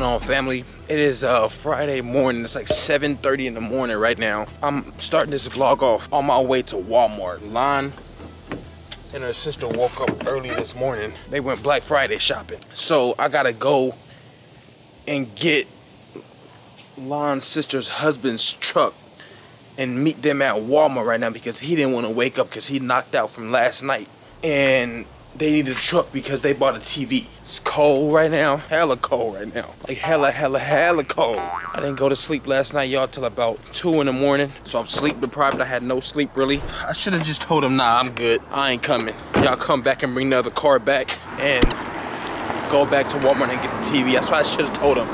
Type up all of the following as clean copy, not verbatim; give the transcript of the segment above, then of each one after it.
going on, family? It is Friday morning. It's like 7:30 in the morning right now. I'm starting this vlog off on my way to Walmart. Lon and her sister woke up early this morning. They went Black Friday shopping. So I gotta go and get Lon's sister's husband's truck and meet them at Walmart right now because he didn't want to wake up because he knocked out from last night. And they need a truck because they bought a TV. It's cold right now, hella cold right now. Like hella cold. I didn't go to sleep last night, y'all, till about 2 in the morning. So I'm sleep deprived, I had no sleep really. I should have just told them, nah, I'm good. I ain't coming. Y'all come back and bring the other car back and go back to Walmart and get the TV. That's what I should have told them.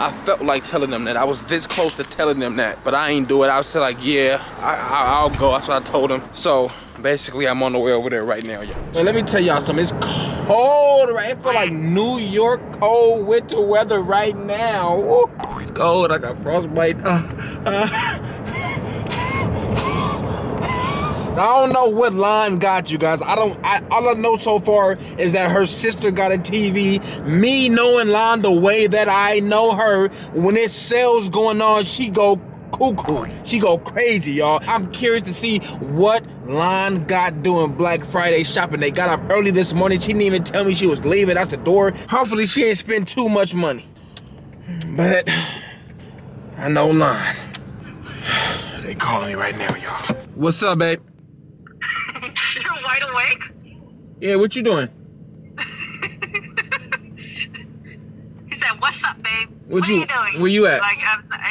I felt like telling them that. I was this close to telling them that, but I ain't do it. I was like, yeah, I'll go. That's what I told them. So basically, I'm on the way over there right now, y'all. And let me tell y'all something. It's cold, right? It feel like New York cold winter weather right now. Ooh, it's cold. I got frostbite. I don't know what line got you guys. All I know so far is that her sister got a TV. Me knowing Lon the way that I know her, when it's sales going on, she go cuckoo. She go crazy, y'all. I'm curious to see what Lon got doing Black Friday shopping. They got up early this morning. She didn't even tell me she was leaving out the door. Hopefully she ain't spend too much money. But I know Lon. They calling me right now, y'all. What's up, babe? You're wide awake? Yeah, what you doing? He said, what's up, babe? What you doing? Where you at? Like,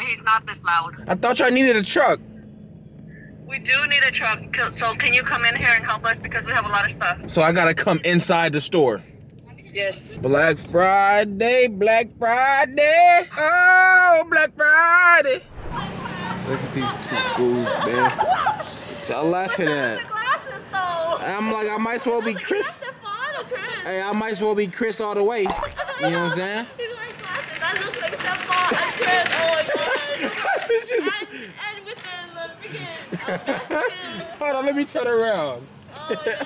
he's not this loud. I thought y'all needed a truck. We do need a truck, so can you come in here and help us because we have a lot of stuff. So I gotta come inside the store? Yes. Black Friday, Black Friday, oh, Black Friday. Look at these two fools, man. What y'all laughing at? I'm like, I might as well be Chris. Stephon or Chris. Hey, I might as well be Chris all the way. You know what I'm saying? He's wearing glasses. I look like Stephon and Chris. Oh my God. and with the freaking. Hold on, let me turn around. Oh my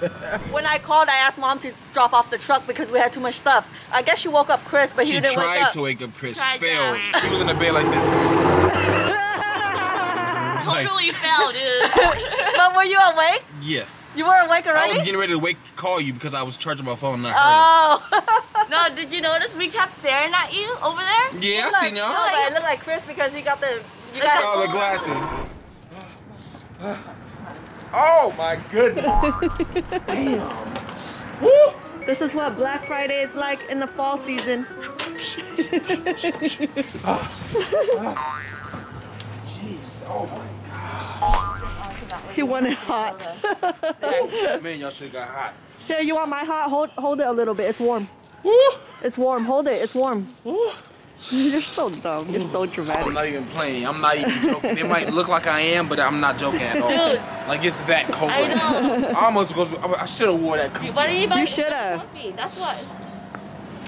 God. When I called, I asked Mom to drop off the truck because we had too much stuff. I guess she woke up Chris, but she didn't wake up. She tried to wake up Chris. Failed. He was in the bed like this. Totally failed, dude. But were you awake? Yeah. You were awake already? I was getting ready to call you because I was charging my phone. Not oh. No, did you notice we kept staring at you over there? Yeah, I seen y'all. No, but it looked like Chris because he got the. You got all the glasses. Oh my goodness. Damn. Woo. This is what Black Friday is like in the fall season. Oh my God. He wanted hot. Man, y'all should have got hot. Yeah, you want my hot? Hold it a little bit. It's warm. It's warm. Hold it. It's warm. You're so dumb. You're so dramatic. I'm not even playing. I'm not even joking. It might look like I am, but I'm not joking at all. Dude. Like, it's that cold. I know. I almost goes. I should have wore that coat. You should have. That's what.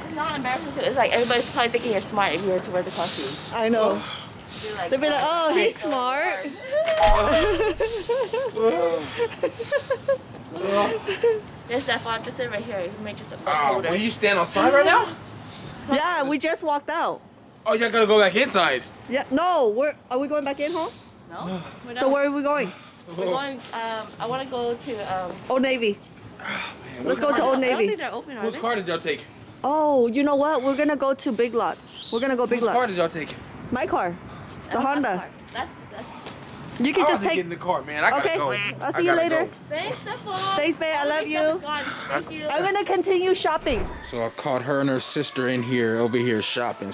It's not embarrassing. It's like everybody's probably thinking you're smart if you were to wear the costume. I know. Like, they'll be like, oh, he's smart. There's that font to sit right here. You make yourself colder. Will you stand outside right now? Yeah, we just walked out. Oh, you're gonna go back inside? Yeah, no, are we going back in, home? No. So where are we going? We're going, I wanna go to Old Navy. Oh, man, let's go to Old Navy. I don't think they're open, are they? Whose car did y'all take? Oh, you know what? We're gonna go to Big Lots. We're gonna go Big Lots. Whose car did y'all take? My car. The Honda. You can just take in the car, man. I gotta go. I'll see you later. Thanks, Stephon. Thanks, babe. I love you. Thank you. I'm gonna continue shopping. So I caught her and her sister in here, over here shopping.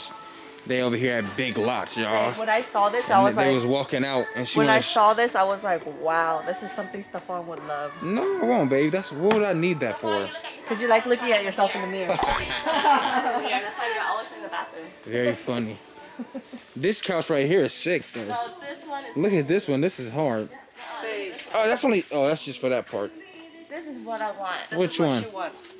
They over here at Big Lots, y'all. When I saw this, I was like, they was walking out, and she. When I saw this, I was like, wow, this is something Stephon would love. No, I won't, babe. That's what would I need that for? Cause you like looking at yourself in the mirror. That's why you're always in the bathroom. Very funny. This couch right here is sick though. No, this one is look at this one. This is hard. Oh, that's only. Oh, that's just for that part. This is what I want. This which is what one? She wants.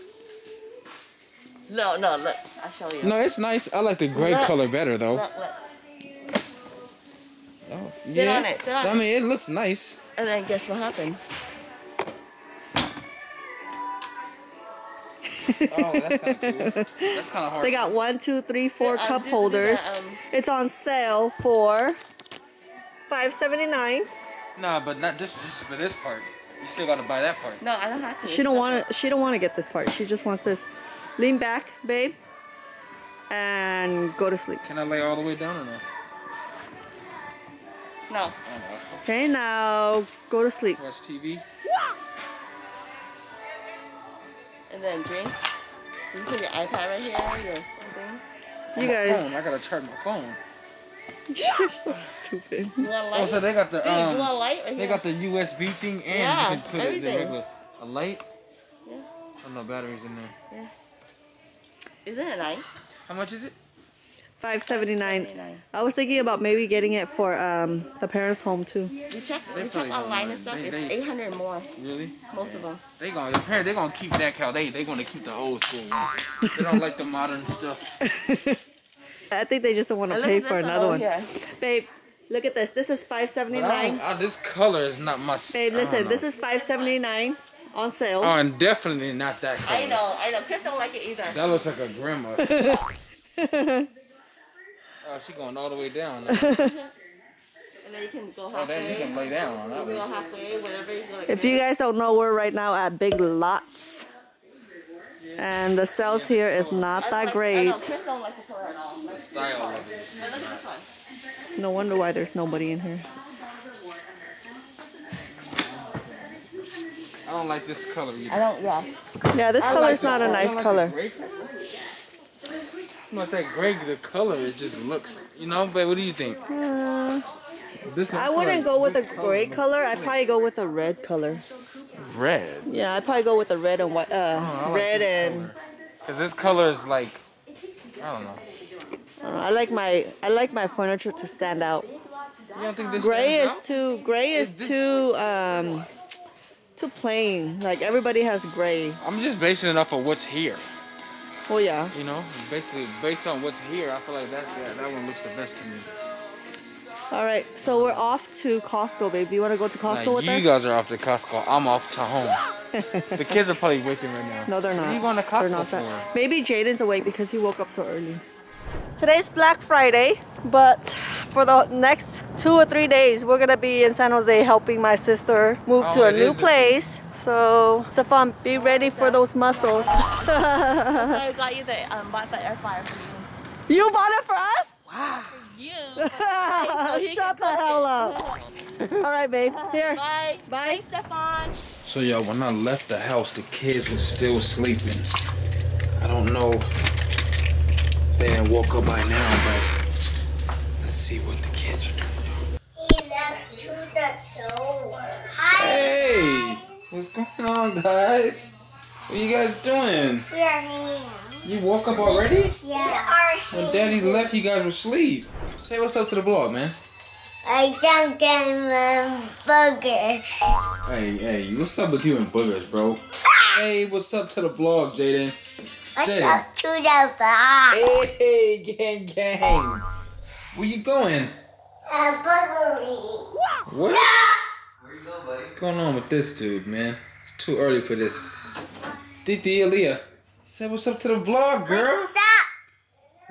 No, no, look. I'll show you. No, it's nice. I like the gray color better though. Look, look. Oh, yeah. Sit on it. Sit on it. I mean, it looks nice. And then guess what happened? Oh, that's kind of cool. That's kind of hard. They got 1, 2, 3, 4 yeah, cup holders. That, it's on sale for $5.79. Nah, but not just for this part. You still gotta buy that part. No, I don't have to. She don't want to get this part. She just wants this. Lean back, babe, and go to sleep. Can I lay all the way down or no? No. Okay, now go to sleep. Watch TV. Yeah. And then drinks. You put your iPad right here. Your phone. You guys. Phone. I gotta charge my phone. You're so stupid. You want a light? Oh, so they got the you want a light right here? They got the USB thing, and yeah, you can put everything. It in there with a light. Yeah. I don't know, batteries in there. Yeah. Isn't it nice? How much is it? $5.79. I was thinking about maybe getting it for the parents' home too. We check online and stuff. It's 800 more. Really? Most of them. They gonna keep that cow. They gonna keep the old school one. They don't like the modern stuff. I think they just don't want to pay for another one. Here. Babe, look at this. This is $5.79. This color is not my. Babe, listen. This is $5.79. On sale. Oh, and definitely not that color. I know. Chris don't like it either. That looks like a grandma. Oh, she's going all the way down. Now. And then you can go halfway. Oh, then you can lay down on that. You can go halfway, whatever you like. If you guys don't know, we're right now at Big Lots. And the sales here is not that great. I know. Chris don't like the color at all. The style of it. No wonder why there's nobody in here. I don't like this color either. I don't, yeah. Yeah, this color is not a nice color. It's not that gray, the color, it just looks, you know, but what do you think? I wouldn't go with a gray color, I'd probably go with a red color. Red? Yeah, I'd probably go with a red and white, red and... Because this color is like, I don't know. I like my furniture to stand out. You don't think this stands out? Gray is too plain. Like everybody has gray. I'm just basing it off of what's here. Oh yeah. You know, basically based on what's here, I feel like that one looks the best to me. All right, so we're off to Costco, babe. Do you want to go to Costco with us? You guys are off to Costco. I'm off to home. The kids are probably waking right now. No, they're not. What are you going to Costco for? Maybe Jayden's awake because he woke up so early. Today's Black Friday, but for the next 2 or 3 days, we're gonna be in San Jose helping my sister move to a new place. So, Stephon, be ready for those muscles. That's why I got you that bought the air fryer for you. You bought it for us? Wow. For you. So shut the hell up. All right, babe. Here. Bye. Bye, Stephon. So, y'all, when I left the house, the kids were still sleeping. I don't know if they didn't woke up by now, but let's see what the kids are doing. He left to the door. Hi, hey, guys. What's going on, guys? What are you guys doing? We are hanging out. You woke up already? Yeah. When Daddy left, you guys were asleep. Say what's up to the vlog, man. I don't get my booger. Hey, what's up with you and boogers, bro? Hey, what's up to the vlog, Jayden? What's up to the vlog? Hey, gang, gang. Where you going? Boogery. What? Yeah. What's going on with this dude, man? It's too early for this. Titi Aaliyah, say what's up to the vlog, girl. What's up?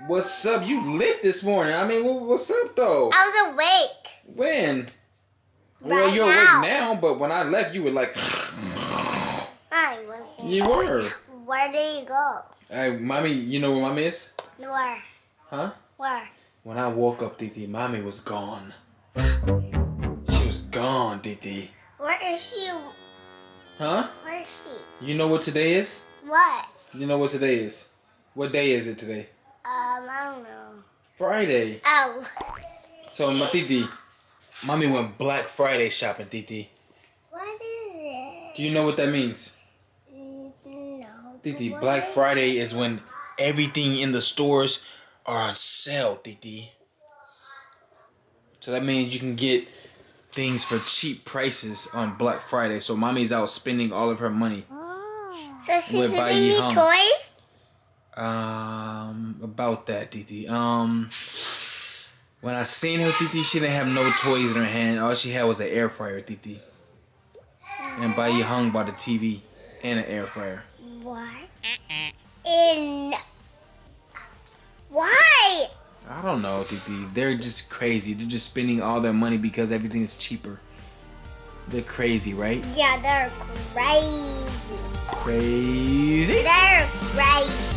What's up? You lit this morning. I mean, what's up, though? I was awake. When? Right well, you're now. Awake now, but when I left, you were like... I wasn't. You were. Where did you go? Hey, Mommy, you know where Mommy is? Where? Huh? Where? When I woke up, Titi, Mommy was gone. She was gone, Titi. Where is she? Huh? Where is she? You know what today is? What? You know what today is? What day is it today? I don't know. Friday. Oh. So, my Titi, Mommy went Black Friday shopping, Titi. What is it? Do you know what that means? No. Titi, Black Friday is when everything in the stores are on sale, Titi. So that means you can get things for cheap prices on Black Friday. So Mommy's out spending all of her money. Oh. So she's giving me toys? About that, Titi. When I seen her, Titi, she didn't have no toys in her hand. All she had was an air fryer, Titi. And Bai Hung bought a TV and an air fryer. Why? In... Why? I don't know, Titi. They're just crazy. They're just spending all their money because everything's cheaper. They're crazy, right? Yeah, they're crazy. Crazy? They're crazy.